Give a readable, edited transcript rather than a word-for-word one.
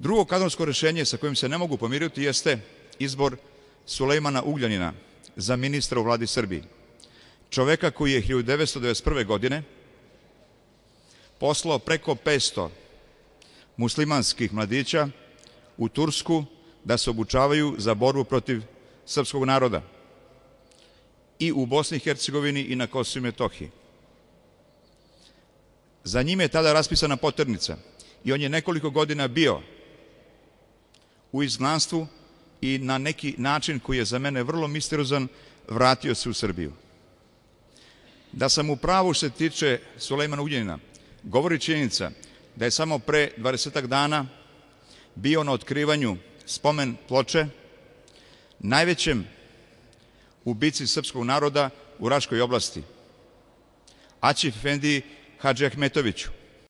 Drugo kadrovsko rešenje sa kojim se ne mogu pomiriti jeste izbor Sulejmana Ugljanina za ministra u vladi Srbiji. Čoveka koji je 1991. godine poslao preko 500 muslimanskih mladića u Tursku da se obučavaju za borbu protiv srpskog naroda i u Bosni i Hercegovini i na Kosovu i Metohiji. Za njime je tada raspisana poternica i on je nekoliko godina bio u izgnanstvu i na neki način koji je za mene vrlo misteriozan vratio se u Srbiju. Da sam u pravu što se tiče Sulejmana Ugljanina, govori činjenica da je samo pre 20 dana bio na otkrivanju spomen ploče najvećem ubici srpskog naroda u Raškoj oblasti, Aćif-efendiji Hadži